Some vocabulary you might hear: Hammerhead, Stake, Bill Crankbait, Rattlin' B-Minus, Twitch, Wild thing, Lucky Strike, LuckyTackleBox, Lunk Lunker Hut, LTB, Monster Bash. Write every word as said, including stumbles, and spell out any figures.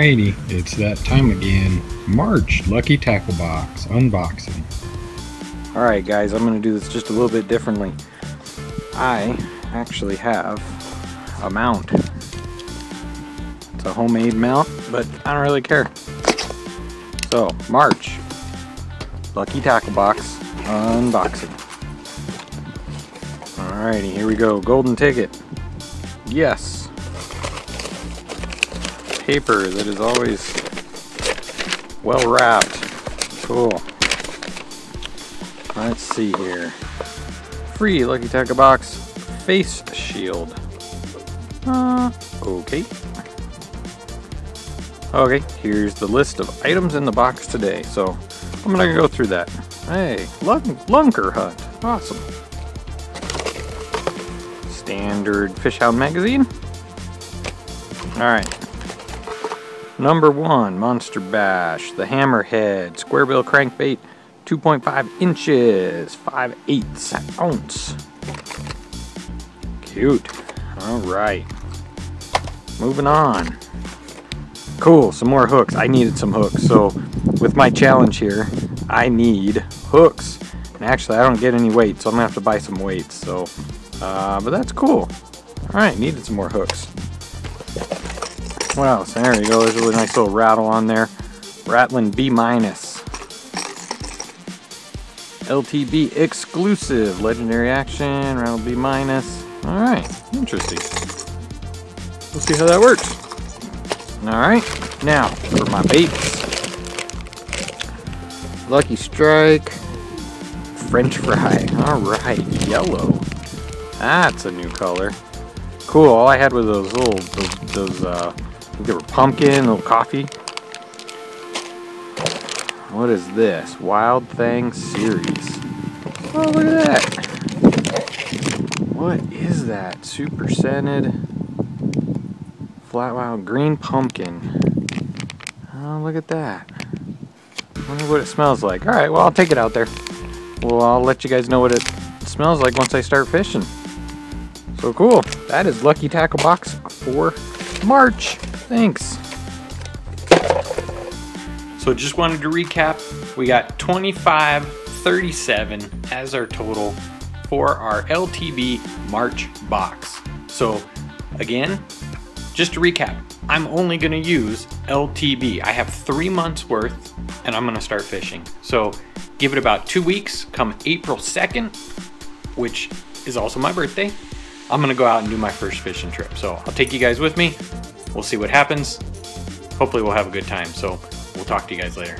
Alrighty, it's that time again. March Lucky Tackle Box unboxing. Alright guys, I'm going to do this just a little bit differently. I actually have a mount. It's a homemade mount, but I don't really care. So, March Lucky Tackle Box unboxing. Alrighty, here we go. Golden ticket. Yes. Paper that is always well wrapped. Cool. Let's see here. Free Lucky Tackle Box face shield. Uh, okay. Okay, here's the list of items in the box today. So I'm gonna go through that. Hey, Lunk Lunker Hut. Awesome. Standard Fishhound magazine. All right. Number one, Monster Bash, the Hammerhead, Square Bill Crankbait, two point five inches, five eighths ounce. Cute. All right. Moving on. Cool, some more hooks. I needed some hooks. So with my challenge here, I need hooks. And actually, I don't get any weight, so I'm gonna have to buy some weights. So, uh, but that's cool. All right, needed some more hooks. What else? There you go. There's a really nice little rattle on there. Rattlin' B-Minus. L T B exclusive. Legendary action. Rattlin' B-Minus. Alright. Interesting. We'll see how that works. Alright. Now, for my baits. Lucky Strike. French fry. Alright. Yellow. That's a new color. Cool. All I had was those little... Those, those uh... They were pumpkin, a little coffee. What is this? Wild Thing series. Oh, look at that. What is that? Super scented flat wild green pumpkin. Oh, look at that. I wonder what it smells like. All right, well, I'll take it out there. Well, I'll let you guys know what it smells like once I start fishing. So cool. That is Lucky Tackle Box for March. Thanks. So just wanted to recap, we got twenty-five thirty-seven as our total for our L T B March box. So again, just to recap, I'm only gonna use L T B. I have three months worth and I'm gonna start fishing. So give it about two weeks, come April second, which is also my birthday. I'm gonna go out and do my first fishing trip. So I'll take you guys with me. We'll see what happens. Hopefully we'll have a good time. So we'll talk to you guys later.